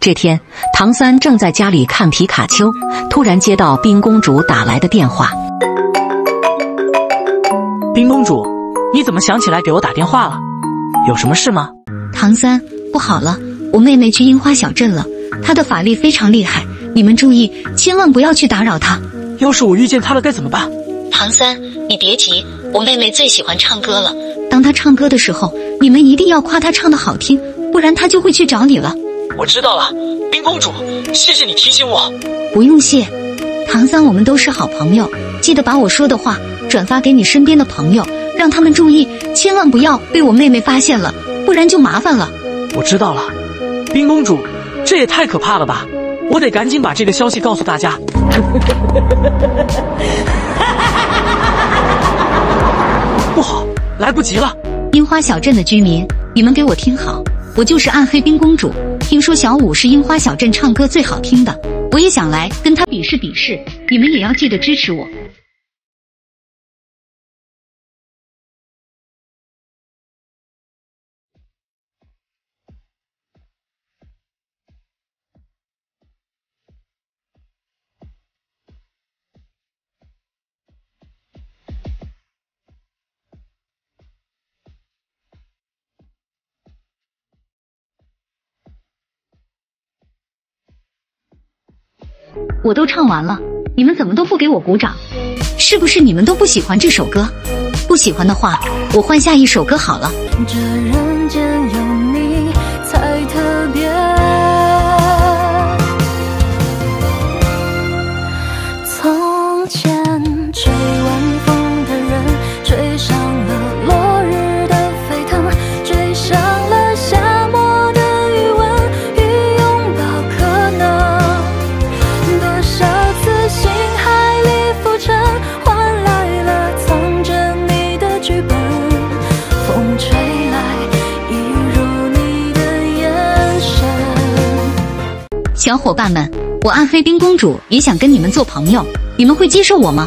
这天，唐三正在家里看皮卡丘，突然接到冰公主打来的电话。冰公主，你怎么想起来给我打电话了？有什么事吗？唐三，不好了，我妹妹去樱花小镇了，她的法力非常厉害，你们注意，千万不要去打扰她。要是我遇见她了该怎么办？唐三，你别急，我妹妹最喜欢唱歌了，当她唱歌的时候，你们一定要夸她唱得好听，不然她就会去找你了。我知道了，冰公主，谢谢你提醒我。不用谢，唐三，我们都是好朋友，记得把我说的话转发给你身边的朋友，让他们注意，千万不要被我妹妹发现了，不然就麻烦了。我知道了，冰公主，这也太可怕了吧，我得赶紧把这个消息告诉大家。不好，来不及了。樱花小镇的居民，你们给我听好，我就是暗黑冰公主，听说小舞是樱花小镇唱歌最好听的，我也想来跟她比试比试，你们也要记得支持我。我都唱完了，你们怎么都不给我鼓掌？是不是你们都不喜欢这首歌？不喜欢的话，我换下一首歌好了。这人间有你才特别，从前追晚风的人，追上了落日的沸腾，追上了夏末的余温与拥抱可能。多少次星海里浮沉，换来了藏着你的剧本。风吹来，一如你的眼神。小伙伴们，我暗黑冰公主也想跟你们做朋友，你们会接受我吗？